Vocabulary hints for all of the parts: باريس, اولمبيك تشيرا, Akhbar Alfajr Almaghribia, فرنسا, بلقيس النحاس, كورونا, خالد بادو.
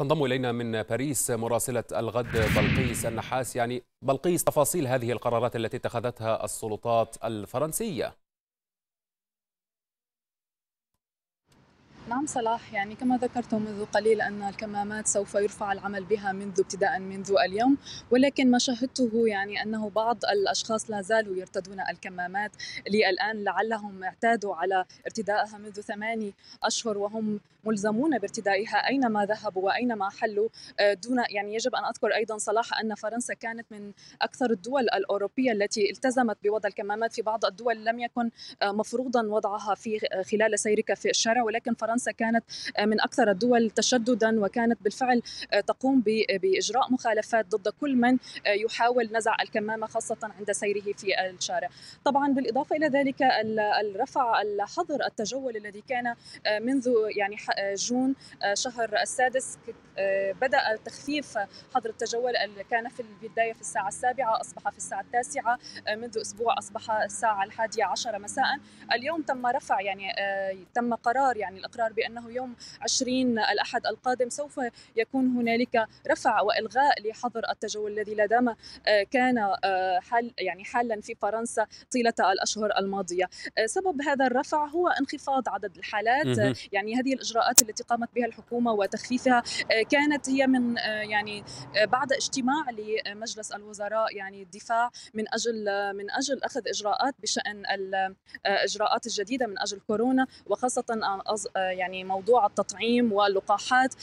تنضم إلينا من باريس مراسلة الغد بلقيس النحاس. يعني بلقيس، تفاصيل هذه القرارات التي اتخذتها السلطات الفرنسية. نعم صلاح، يعني كما ذكرت منذ قليل أن الكمامات سوف يرفع العمل بها ابتداء منذ اليوم، ولكن ما شاهدته يعني أنه بعض الأشخاص لا زالوا يرتدون الكمامات للآن، لعلهم اعتادوا على ارتدائها منذ 8 أشهر وهم ملزمون بارتدائها أينما ذهبوا وأينما حلوا. دون يعني يجب أن أذكر أيضا صلاح أن فرنسا كانت من أكثر الدول الأوروبية التي التزمت بوضع الكمامات. في بعض الدول لم يكن مفروضا وضعها في خلال سيرك في الشارع، ولكن فرنسا كانت من أكثر الدول تشددا، وكانت بالفعل تقوم بإجراء مخالفات ضد كل من يحاول نزع الكمامة خاصة عند سيره في الشارع. طبعا بالإضافة إلى ذلك الرفع، الحظر التجول الذي كان منذ يعني جون شهر السادس، بدأ تخفيف حظر التجول اللي كان في البداية في الساعة 7، أصبح في الساعة 9، منذ أسبوع أصبح الساعة 11 مساء. اليوم تم رفع، يعني تم قرار، يعني الإقرار بأنه يوم 20 الأحد القادم سوف يكون هنالك رفع وإلغاء لحظر التجول الذي لا دام كان حالا في فرنسا طيلة الأشهر الماضية. سبب هذا الرفع هو انخفاض عدد الحالات. يعني هذه الإجراءات التي قامت بها الحكومة وتخفيفها كانت هي من يعني بعد اجتماع لمجلس الوزراء يعني الدفاع من أجل أخذ إجراءات بشأن الإجراءات الجديدة من أجل كورونا، وخاصة يعني موضوع التطعيم واللقاحات.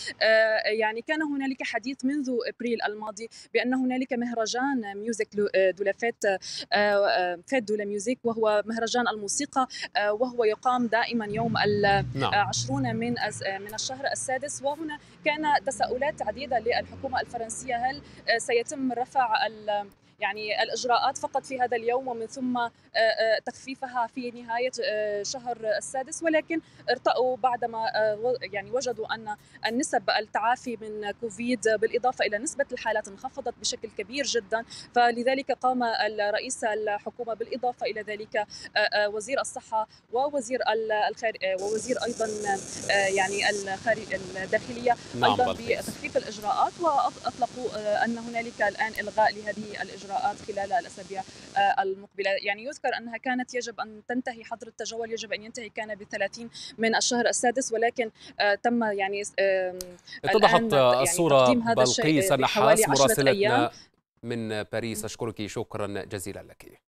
يعني كان هنالك حديث منذ ابريل الماضي بان هنالك مهرجان ميوزك دو لا فيت دو لا ميوزيك، وهو مهرجان الموسيقى، وهو يقام دائما يوم 20 من الشهر السادس. وهنا كان تساؤلات عديده للحكومه الفرنسيه، هل سيتم رفع يعني الإجراءات فقط في هذا اليوم ومن ثم تخفيفها في نهاية شهر السادس، ولكن ارتأوا بعدما يعني وجدوا أن النسب التعافي من كوفيد بالإضافة إلى نسبة الحالات انخفضت بشكل كبير جدا، فلذلك قام الرئيس الحكومة بالإضافة إلى ذلك وزير الصحة ووزير أيضا يعني الداخلية أيضا بتخفيف الإجراءات، وأطلقوا أن هنالك الآن إلغاء لهذه الإجراءات خلال الأسابيع المقبلة. يعني يذكر أنها كانت يجب أن تنتهي حظر التجول، يجب أن ينتهي كان ب30 من الشهر السادس، ولكن تم يعني اتضحت الصورة. يعني بلقيس النحاس مراسلتنا من باريس، أشكرك شكرا جزيلا لك.